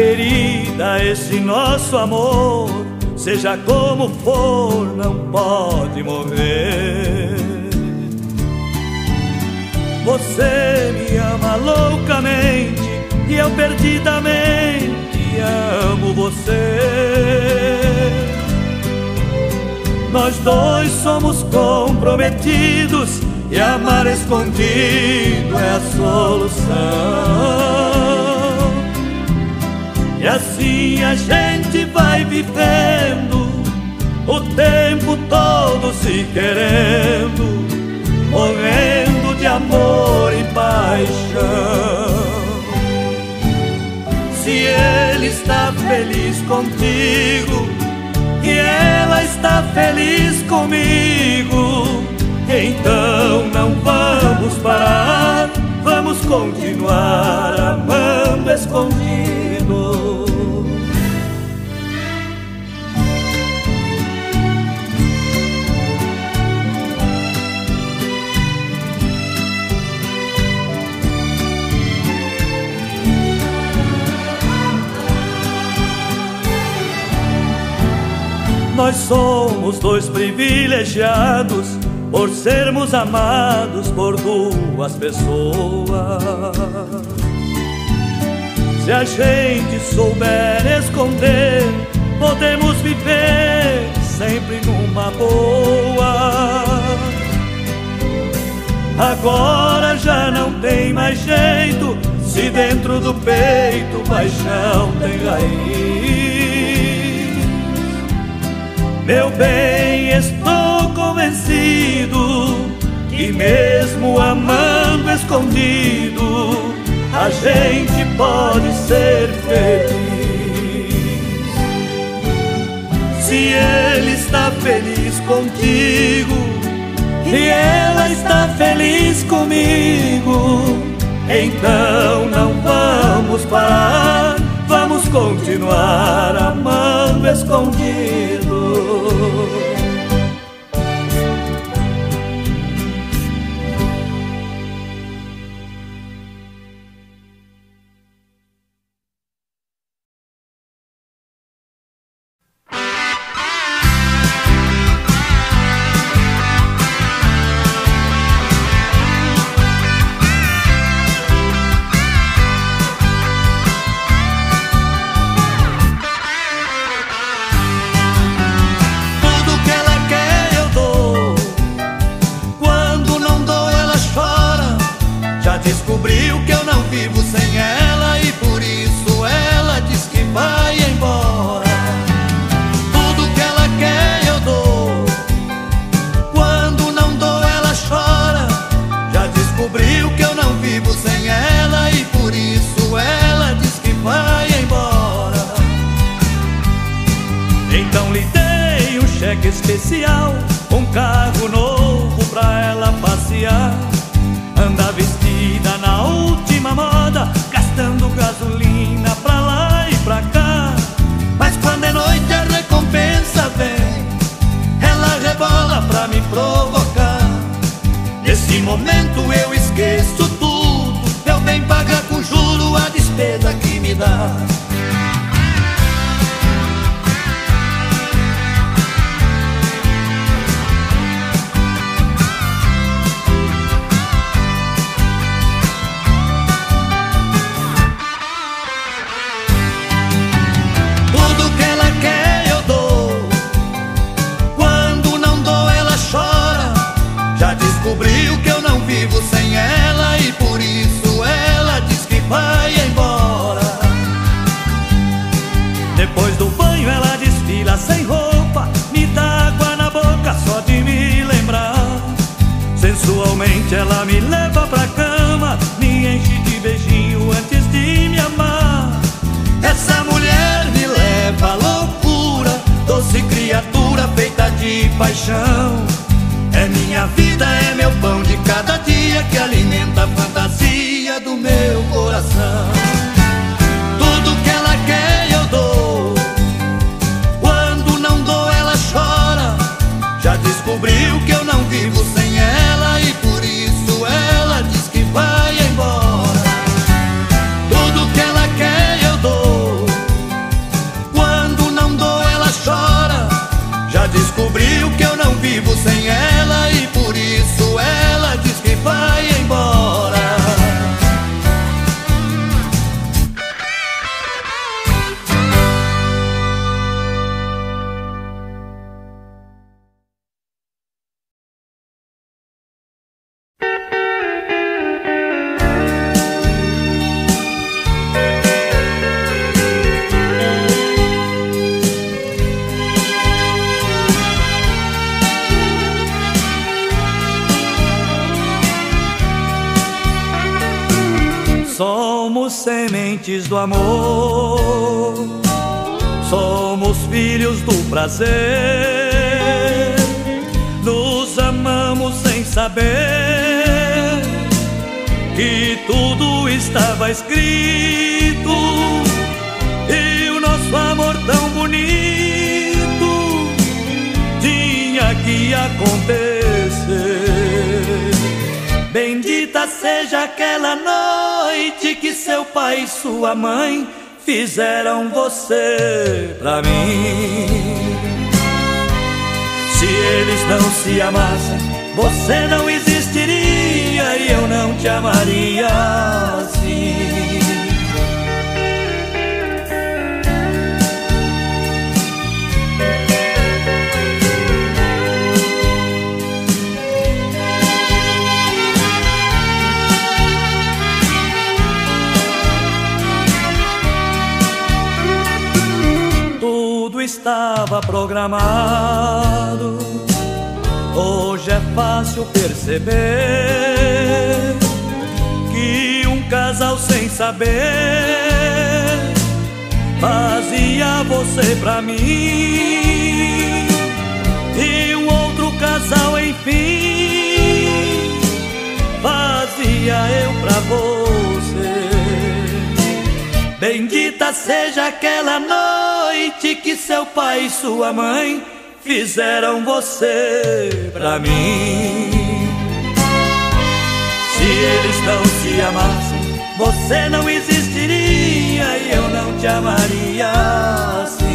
querida, esse nosso amor, seja como for, não pode morrer. Você me ama loucamente e eu perdidamente amo você. Nós dois somos comprometidos e amar escondido é a solução. E assim a gente vai vivendo o tempo todo se querendo, morrendo de amor e paixão. Se ele está feliz contigo e ela está feliz comigo, então não vamos parar, vamos continuar amando escondido. Nós somos dois privilegiados por sermos amados por duas pessoas. Se a gente souber esconder, podemos viver sempre numa boa. Agora já não tem mais jeito, se dentro do peito paixão tem raiz. Meu bem, estou convencido que mesmo amando escondido, a gente pode ser feliz. Se ele está feliz contigo e ela está feliz comigo, então não vamos parar, vamos continuar amando escondido. Ela me leva pra cama, me enche de beijinho antes de me amar. Essa mulher me leva à loucura, doce criatura feita de paixão. É minha vida, é meu pão de cada dia, que alimenta a fantasia do meu coração. Tudo que ela quer eu dou, quando não dou ela chora. Já descobriu que eu não vivo sem ela e por isso ela diz que vai embora. Tudo que ela quer eu dou, somos sementes do amor, somos filhos do prazer, nos amamos sem saber que tudo estava escrito, e o nosso amor tão bonito tinha que acontecer. Bendita seja aquela noite que seu pai e sua mãe fizeram você pra mim. Se eles não se amassem, você não existiria e eu não te amaria assim. Estava programado, hoje é fácil perceber que um casal sem saber fazia você pra mim, e um outro casal, enfim, fazia eu pra você. Bendita seja aquela noite que seu pai e sua mãe fizeram você pra mim. Se eles não se amassem, você não existiria e eu não te amaria assim.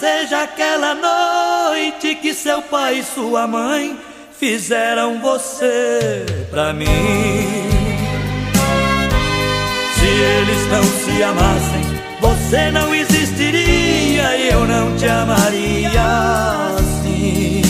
Seja aquela noite que seu pai e sua mãe fizeram você pra mim. Se eles não se amassem, você não existiria e eu não te amaria assim.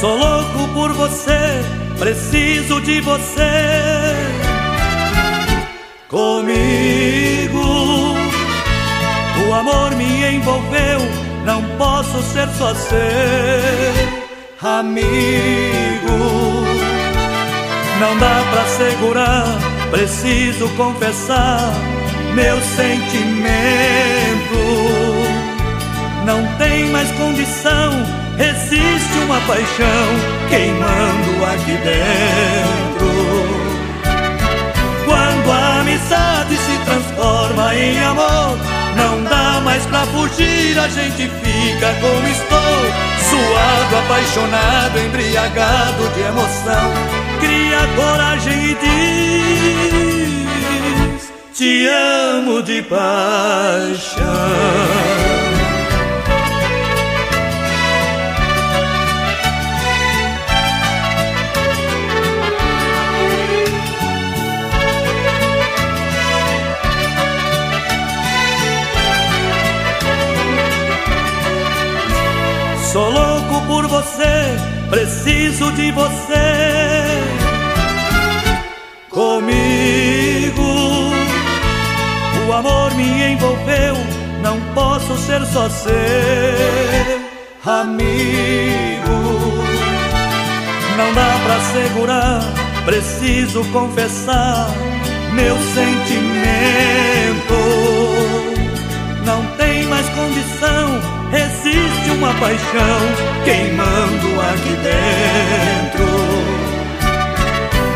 Sou louco por você, preciso de você comigo. O amor me envolveu, não posso ser só seu amigo. Não dá pra segurar, preciso confessar meu sentimento. Não tem mais condição, existe uma paixão queimando aqui dentro. Quando a amizade se transforma em amor, não dá mais pra fugir, a gente fica como estou, suado, apaixonado, embriagado de emoção. Cria coragem e diz: te amo de paixão. Sou louco por você, preciso de você comigo. O amor me envolveu, não posso ser só seu amigo. Não dá pra segurar, preciso confessar meu sentimento. Não tem mais condição, existe uma paixão queimando aqui dentro.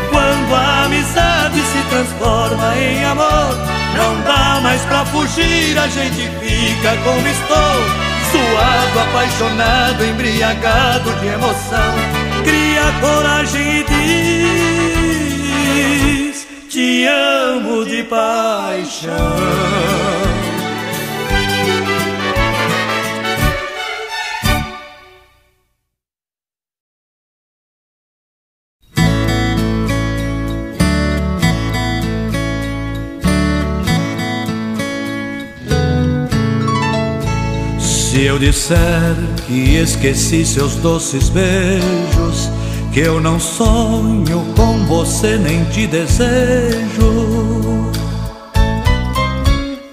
Quando a amizade se transforma em amor, não dá mais pra fugir, a gente fica como estou, suado, apaixonado, embriagado de emoção. Cria coragem e diz: te amo de paixão. Se eu disser que esqueci seus doces beijos, que eu não sonho com você nem te desejo,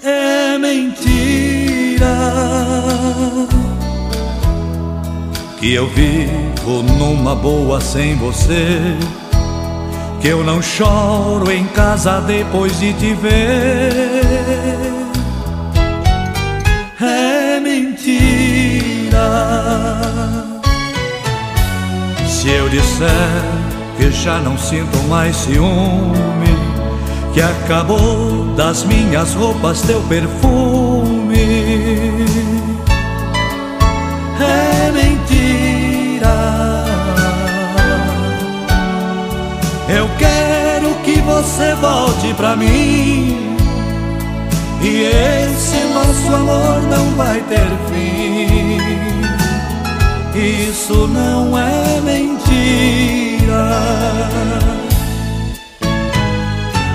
é mentira. Que eu vivo numa boa sem você, que eu não choro em casa depois de te ver, é mentira. Se eu disser que já não sinto mais ciúme, que acabou das minhas roupas teu perfume, é mentira. Eu quero que você volte pra mim, e esse nosso amor não vai ter fim. Isso não é mentira.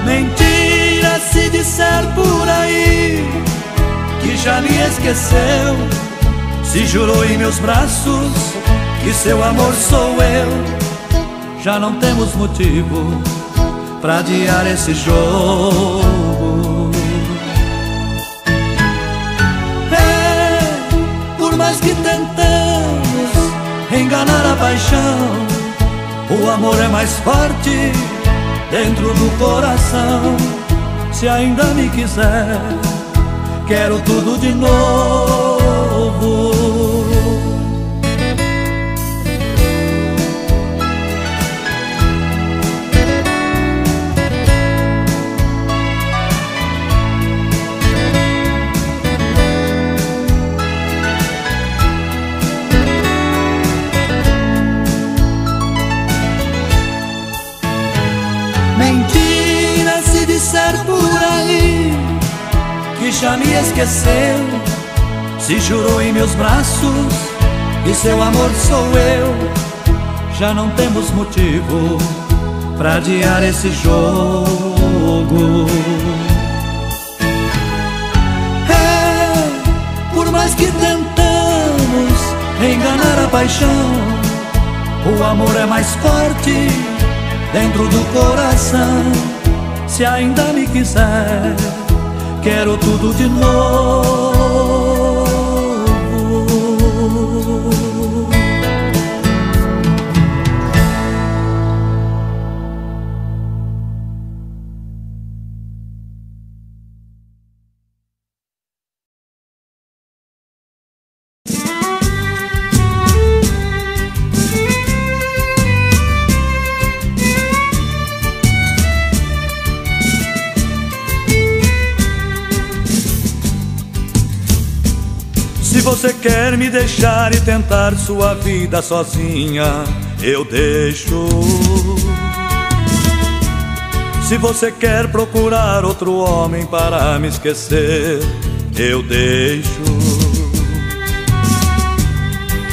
Mentira se disser por aí que já me esqueceu, se jurou em meus braços que seu amor sou eu. Já não temos motivo pra adiar esse jogo. Que tentamos enganar a paixão, o amor é mais forte dentro do coração. Se ainda me quiser, quero tudo de novo. Já me esqueceu, se jurou em meus braços e seu amor sou eu. Já não temos motivo pra adiar esse jogo. É, por mais que tentamos enganar a paixão, o amor é mais forte dentro do coração. Se ainda me quiser, quero tudo de novo. Você quer me deixar e tentar sua vida sozinha, eu deixo. Se você quer procurar outro homem para me esquecer, eu deixo.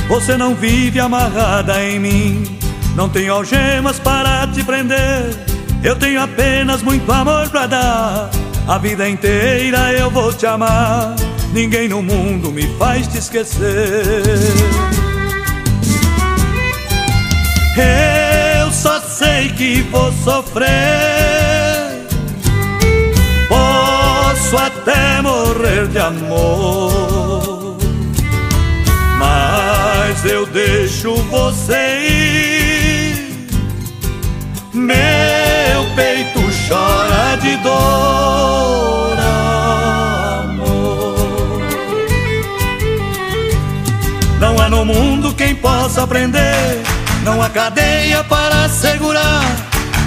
Você não vive amarrada em mim, não tenho algemas para te prender. Eu tenho apenas muito amor pra dar, a vida inteira eu vou te amar. Ninguém no mundo me faz te esquecer. Eu só sei que vou sofrer, posso até morrer de amor, mas eu deixo você ir. Meu peito chora de dor, não há no mundo quem possa prender, não há cadeia para segurar,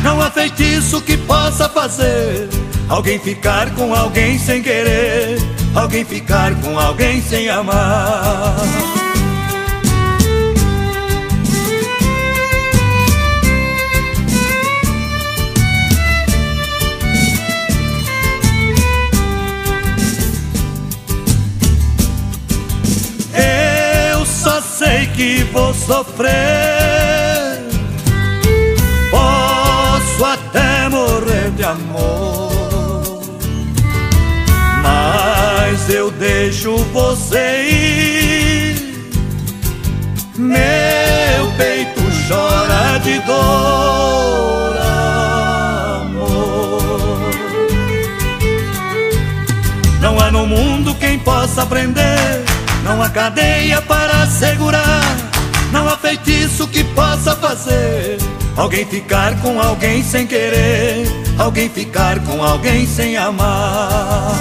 não há feitiço que possa fazer alguém ficar com alguém sem querer, alguém ficar com alguém sem amar. vou sofrer. Posso até morrer de amor, mas eu deixo você ir. Meu peito chora de dor, amor. Não há no mundo quem possa prender, não há cadeia para segurar, não há feitiço que possa fazer alguém ficar com alguém sem querer, alguém ficar com alguém sem amar.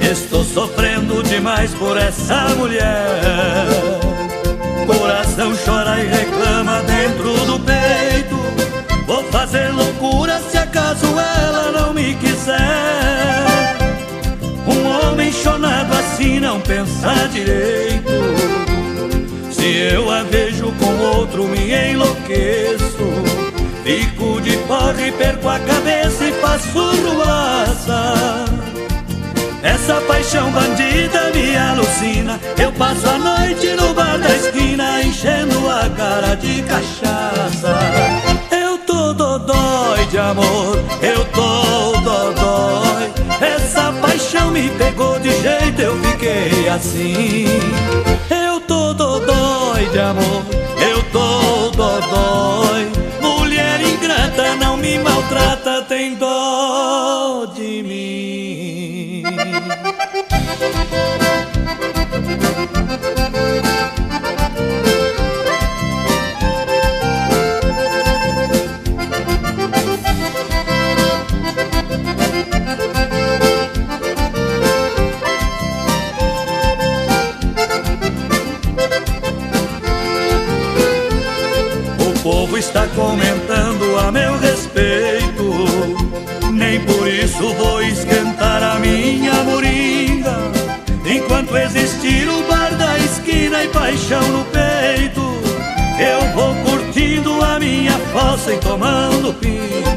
Estou sofrendo demais por essa mulher. Coração chora e reclama dentro do peito. Vou fazer loucura se acaso ela não me quiser. Um homem chonado assim não pensa direito. Se eu a vejo com outro me enlouqueço. Fico de porra e perco a cabeça e faço ruaça. Essa paixão bandida me alucina. Eu passo a noite no bar da esquina, enchendo a cara de cachaça. Eu tô dodói de amor, eu tô dodói. Essa paixão me pegou de jeito, eu fiquei assim. Eu tô dodói de amor, eu tô dodói. Mulher ingrata, não me maltrata, tem dó de mim. O povo está comentando a meu respeito, nem por isso vou esquentar a minha moringa. Enquanto existir o bar da esquina e paixão no peito, eu vou curtindo a minha fossa e tomando pinga.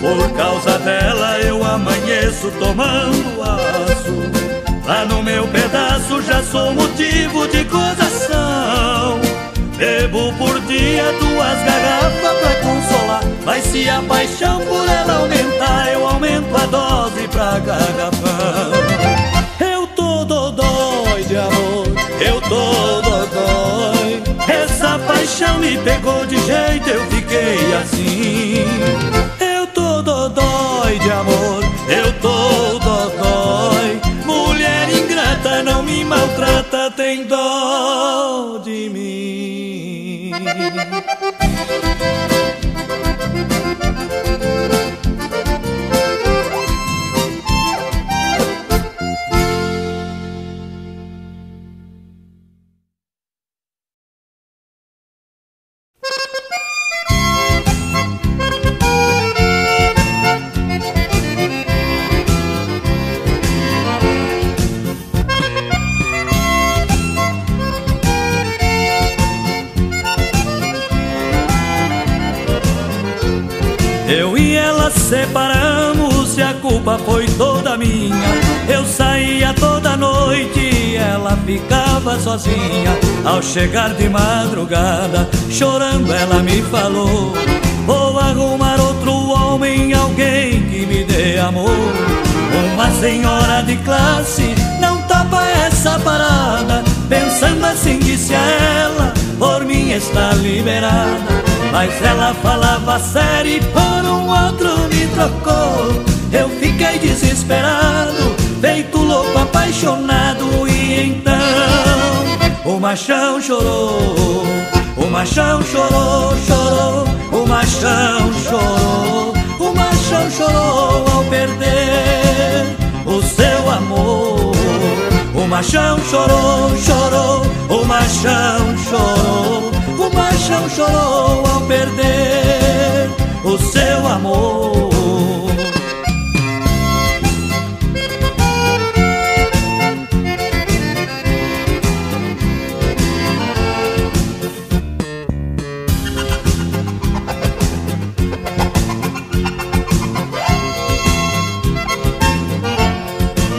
Por causa dela eu amanheço tomando aço. Lá no meu pedaço já sou motivo de gozação. Bebo por dia 2 garrafas pra consolar, mas se a paixão por ela aumentar, eu aumento a dose pra garrafão. Eu tô dodói de amor, eu tô dodói. Essa paixão me pegou de jeito, eu fiquei assim. Eu tô dodói de amor, eu tô dodói. Mulher ingrata, não me maltrata, tem dó de mim. Separamos e a culpa foi toda minha. Eu saía toda noite e ela ficava sozinha. Ao chegar de madrugada, chorando ela me falou: vou arrumar outro homem, alguém que me dê amor. Uma senhora de classe não tapa essa parada. Pensando assim disse a ela: por mim está liberada. Mas ela falava sério e por um outro me trocou. Eu fiquei desesperado, feito louco, apaixonado. E então o machão chorou, o machão chorou, chorou, o machão chorou, o machão chorou ao perder o seu amor. O machão chorou, chorou, o machão chorou, o machão chorou ao perder o seu amor.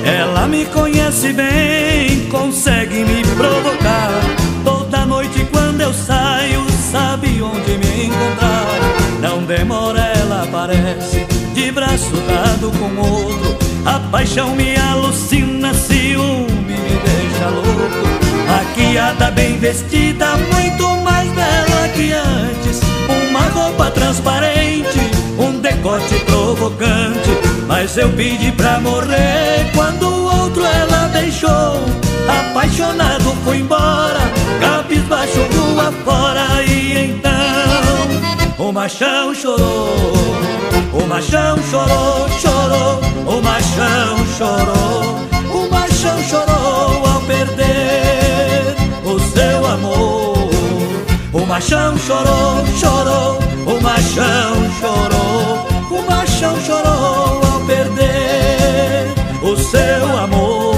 Ela me conhece bem, consegue me provocar. Toda noite quando eu saio, sabe onde me encontrar. Não demora, ela aparece, de braço dado com outro. A paixão me alucina, ciúme me deixa louco. Maquiada, bem vestida, muito mais bela que antes. Uma roupa transparente, um decote provocante. Mas eu pedi pra morrer quando o outro ela deixou. Apaixonado fui embora, cabisbaixo rua fora. E então o machão chorou, o machão chorou, chorou, o machão chorou, o machão chorou ao perder o seu amor. O machão chorou, chorou, o machão chorou, o machão chorou ao perder o seu amor.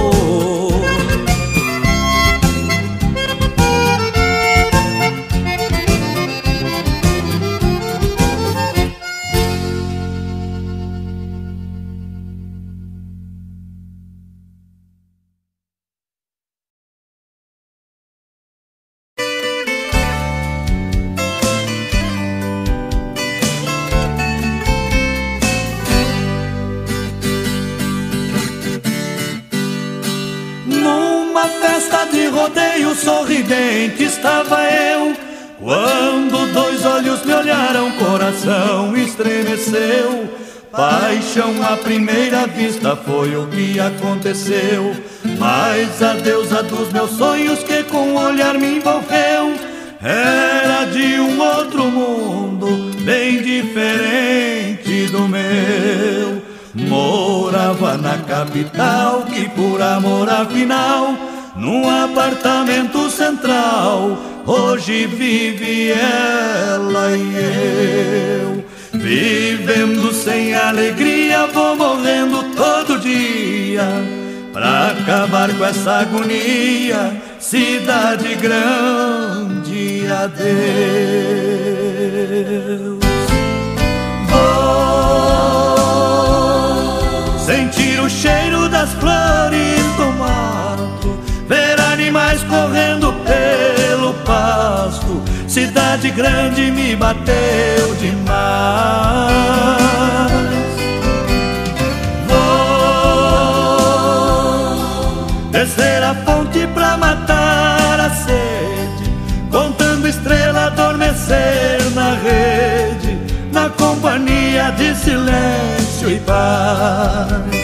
Sorridente estava eu, quando dois olhos me olharam, coração estremeceu. Paixão à primeira vista foi o que aconteceu, mas a deusa dos meus sonhos que com o olhar me envolveu era de um outro mundo, bem diferente do meu. Morava na capital, que por amor afinal, num apartamento central, hoje vive ela e eu. Vivendo sem alegria, vou morrendo todo dia, pra acabar com essa agonia, cidade grande, adeus. Vou sentir o cheiro das flores do mato, ver animais correndo pelo pasto. Cidade grande me bateu demais. Vou descer a fonte pra matar a sede, contando estrela adormecer na rede, na companhia de silêncio e paz.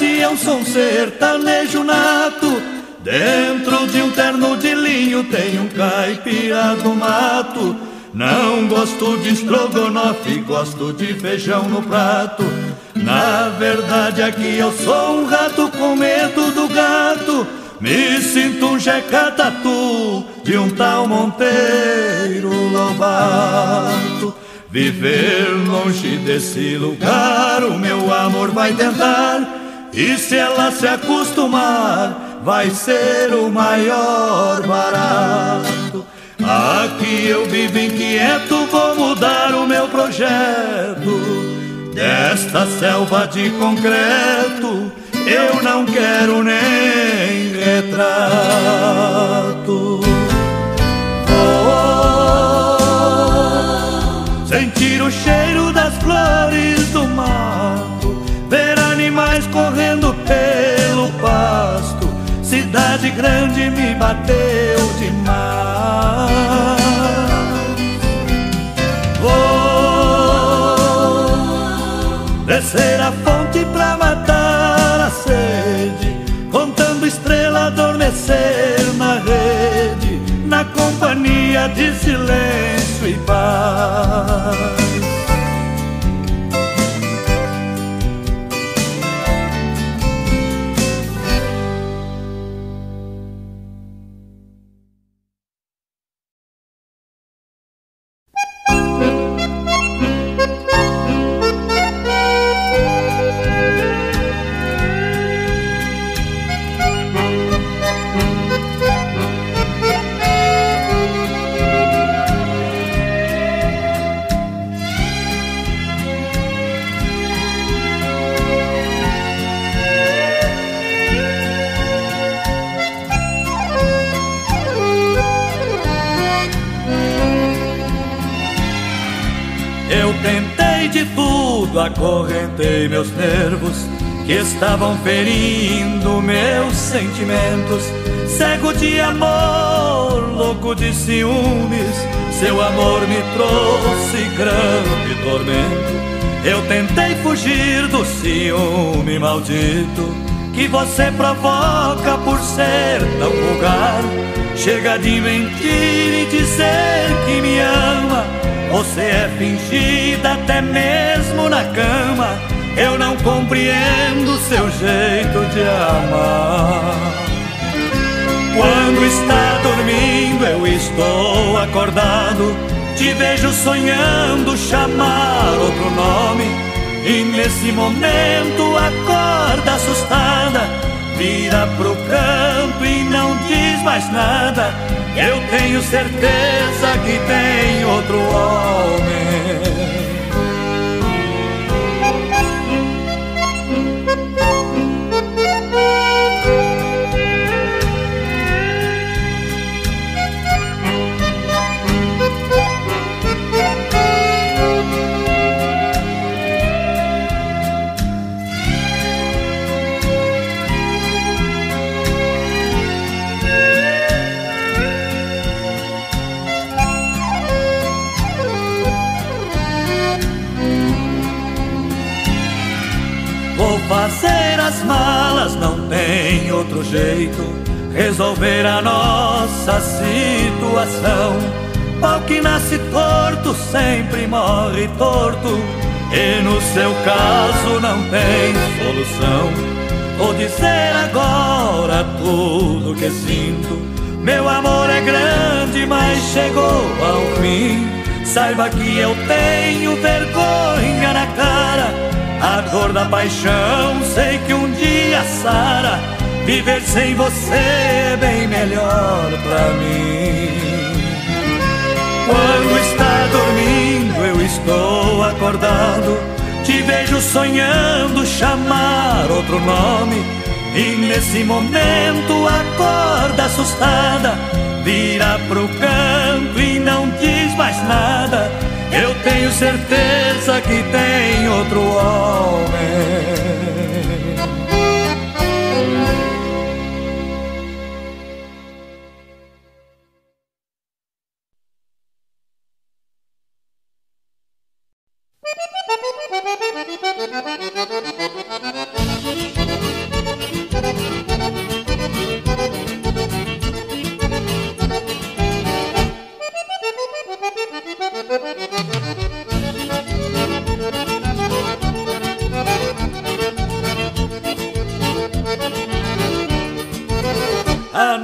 Eu sou um sertanejo nato, dentro de um terno de linho tem um caipira do mato. Não gosto de estrogonofe, gosto de feijão no prato. Na verdade aqui eu sou um rato com medo do gato. Me sinto um jeca tatu de um tal Monteiro Lobato. Viver longe desse lugar o meu amor vai tentar, e se ela se acostumar, vai ser o maior barato. Aqui eu vivo inquieto, vou mudar o meu projeto. Desta selva de concreto, eu não quero nem retrato. Vou sentir o cheiro das flores do mar, correndo pelo pasto. Cidade grande me bateu demais. descer a fonte pra matar a sede, contando estrela adormecer na rede, na companhia de silêncio e paz. Acorrentei meus nervos que estavam ferindo meus sentimentos, cego de amor, louco de ciúmes. Seu amor me trouxe grande tormento. Eu tentei fugir do ciúme maldito que você provoca por ser tão vulgar. Chega de mentir e dizer que me ama. Você é fingida até mesmo na cama. Eu não compreendo seu jeito de amar. Quando está dormindo eu estou acordado, te vejo sonhando chamar outro nome, e nesse momento acorda assustada, vira pro canto e não diz mais nada. Eu tenho certeza que tem outro homem. Fazer as malas não tem outro jeito, resolver a nossa situação. Pau que nasce torto sempre morre torto, e no seu caso não tem solução. Vou dizer agora tudo que sinto. Meu amor é grande, mas chegou ao fim. Saiba que eu tenho vergonha na cara, a dor da paixão sei que um dia sara. Viver sem você é bem melhor pra mim. Quando está dormindo eu estou acordado, te vejo sonhando chamar outro nome, e nesse momento acorda assustada, vira pro canto e não diz mais nada. Eu tenho certeza que tem outro homem.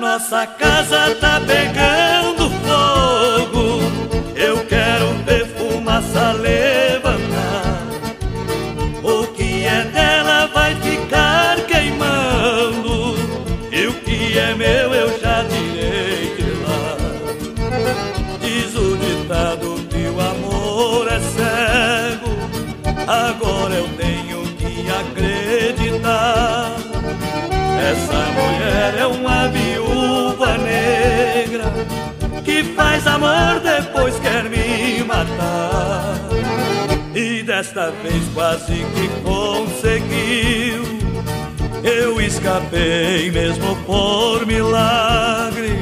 Nossa casa tá pegando fogo, eu quero ver fumaça levantar. O que é dela vai ficar queimando, e o que é meu eu já direi de lá. Diz o ditado que o amor é cego, agora eu tenho que acreditar. Essa mulher é uma viúva negra que faz amor depois quer me matar. E desta vez quase que conseguiu, eu escapei mesmo por milagre.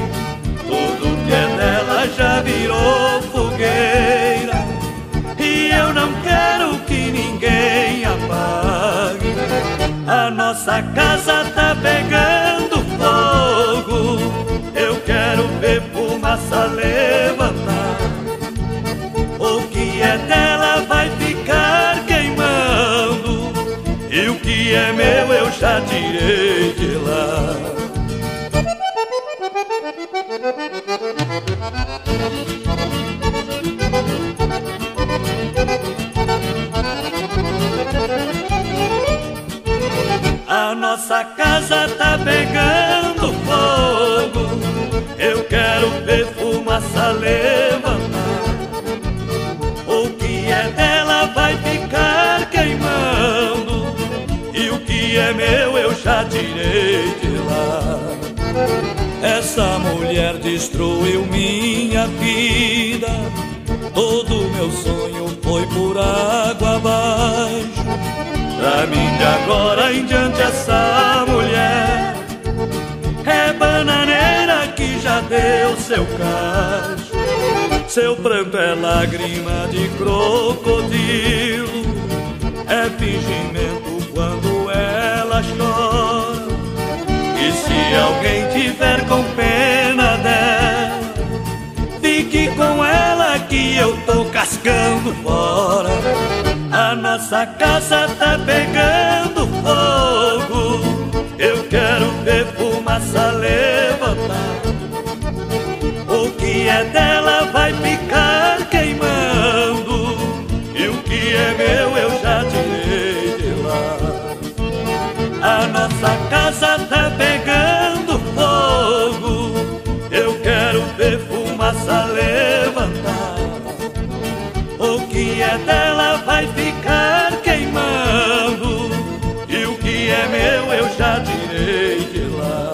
Tudo que é dela já virou fogueira, e eu não quero que ninguém apague. nossa casa tá pegando fogo. Eu quero ver fumaça levantar. O que é dela vai ficar queimando, e o que é meu eu já tirei de lá. A nossa casa tá pegando fogo. Eu quero ver fumaça levantar. O que é dela vai ficar queimando, e o que é meu eu já tirei de lá. Essa mulher destruiu minha vida, todo meu sonho foi por água abaixo. Pra mim de agora em diante essa mulher é bananeira que já deu seu cacho. Seu pranto é lágrima de crocodilo, é fingimento quando ela chora. E se alguém tiver com pena dela, fique com ela que eu tô cascando fora. A nossa casa tá pegando fogo. Eu quero ver fumaça levantar. O que é dela vai ficar queimando, e o que é meu eu já tirei de lá. A nossa casa tá pegando fogo. Eu quero ver fumaça levantar. O que é dela vai ficar queimando, e o que é meu eu já tirei de lá.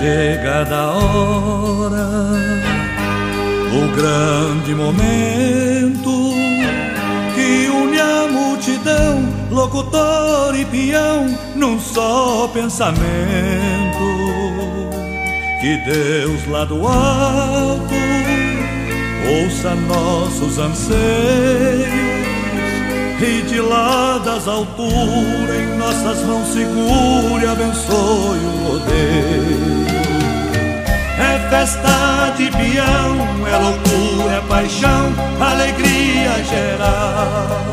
Chegada a hora, o grande momento que une a multidão, locutor e peão, num só pensamento. Que Deus lá do alto ouça nossos anseios, e de lá das alturas em nossas mãos segure, abençoe o rodeio. É festa de peão, é loucura, é paixão, alegria geral.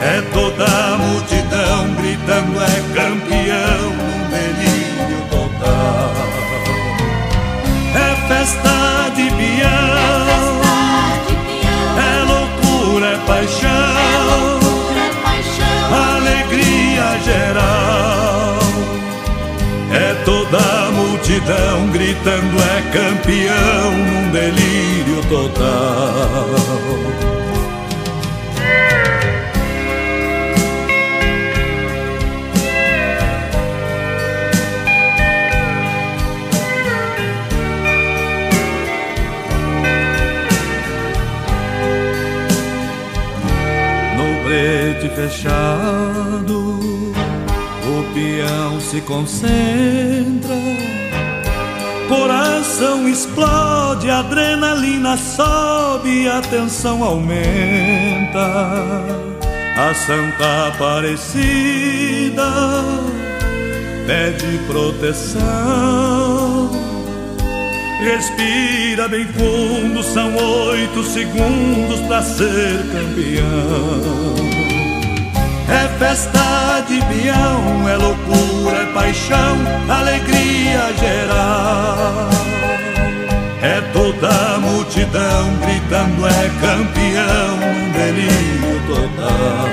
É toda a multidão gritando, é campeão, um delírio total. É festa de peão, é loucura, é paixão, alegria geral. É toda a multidão gritando, é campeão, num delírio total. No brete fechado, o peão se concentra, coração explode, adrenalina sobe, a tensão aumenta. A Santa Aparecida pede proteção. Respira bem fundo, são 8 segundos pra ser campeão. É festa de peão, é loucura, é paixão, alegria geral. É toda a multidão gritando, é campeão, um delírio total.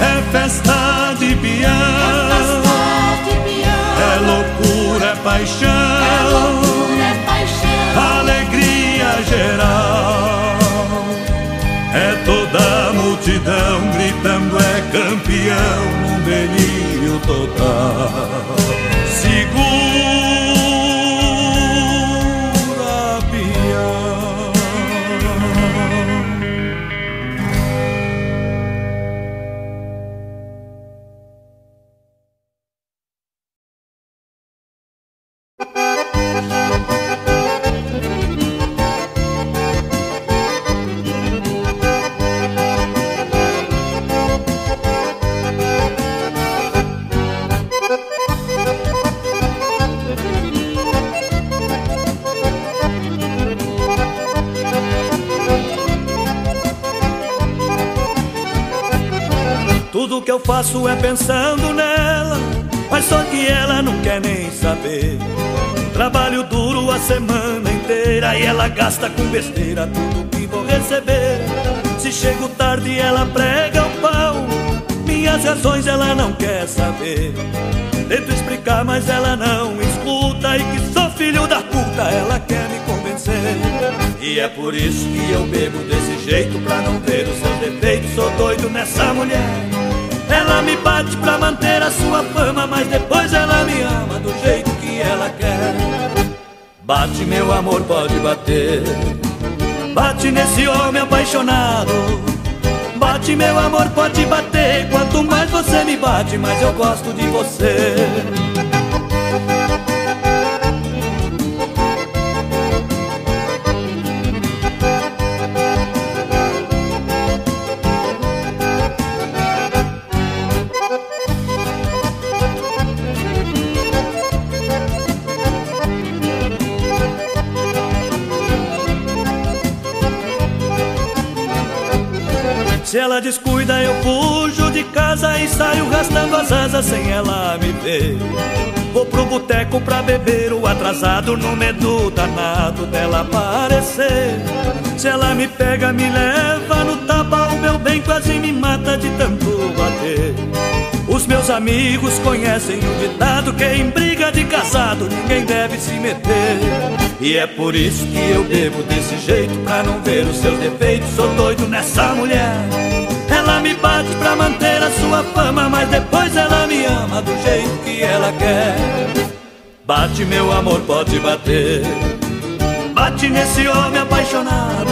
É festa de peão, é loucura, é paixão, alegria geral. É toda total. Segura, pião. Tudo que eu faço é pensando nela, mas só que ela não quer nem saber. Trabalho duro a semana inteira e ela gasta com besteira tudo que vou receber. Se chego tarde ela prega o pau, minhas razões ela não quer saber. Tento explicar mas ela não escuta, e que sou filho da puta ela quer me convencer. E é por isso que eu bebo desse jeito, pra não ter os seus defeitos, sou doido nessa mulher. Ela me bate pra manter a sua fama, mas depois ela me ama do jeito que ela quer. Bate, meu amor, pode bater. Bate nesse homem apaixonado. Bate, meu amor, pode bater. Quanto mais você me bate, mais eu gosto de você. Se ela descuida eu fujo de casa e saio gastando as asas sem ela me ver. Vou pro boteco pra beber o atrasado, no medo danado dela aparecer. Se ela me pega me leva no tapa, o meu bem quase me mata de tanto bater. Os meus amigos conhecem o ditado que em briga de casado ninguém deve se meter. E é por isso que eu bebo desse jeito, pra não ver os seus defeitos, sou doido nessa mulher. Ela me bate pra manter a sua fama, mas depois ela me ama do jeito que ela quer. Bate, meu amor, pode bater. Bate nesse homem apaixonado.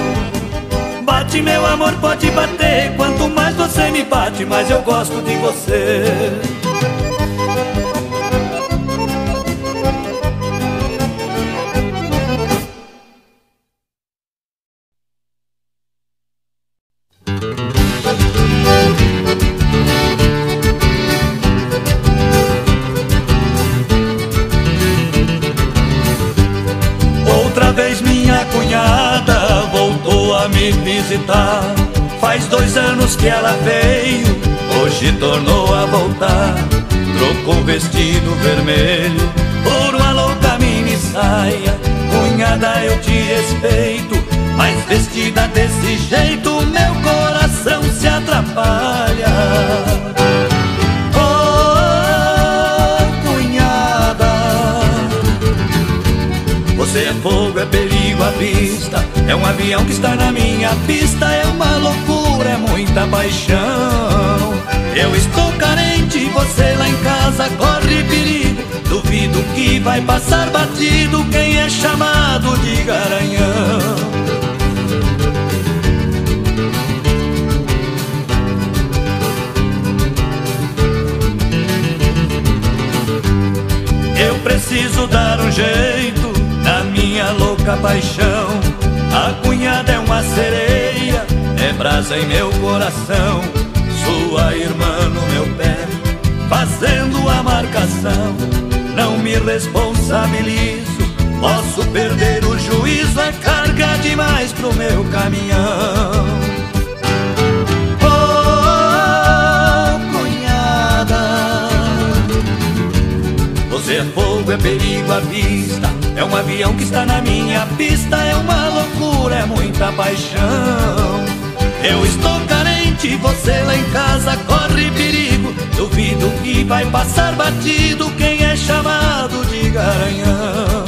Bate, meu amor, pode bater. Quanto mais você me bate, mais eu gosto de você. Outra vez minha cunhada voltou a me visitar. Faz 2 anos que ela veio, hoje tornou a voltar. Trocou o vestido vermelho por uma louca mini saia. Cunhada, eu te respeito, mas vestida desse jeito meu coração se atrapalha. Oh, cunhada, você é fogo, é perigo à vista, é um avião que está na minha pista. É uma loucura, é muita paixão. Eu estou carente, você lá em casa corre perigo. Duvido que vai passar batido quem é chamado de garanhão. Eu preciso dar um jeito na minha louca paixão. A cunhada é uma sereia, é brasa em meu coração. Sua irmã no meu pé, fazendo a marcação. Não me responsabilizo, posso perder o juízo. É carga demais pro meu caminhão. Oh, cunhada, você é fogo, é perigo à vista, é um avião que está na minha pista. É uma loucura, é muita paixão. Eu estou carente, você lá em casa corre perigo. Duvido que vai passar batido quem é chamado de garanhão.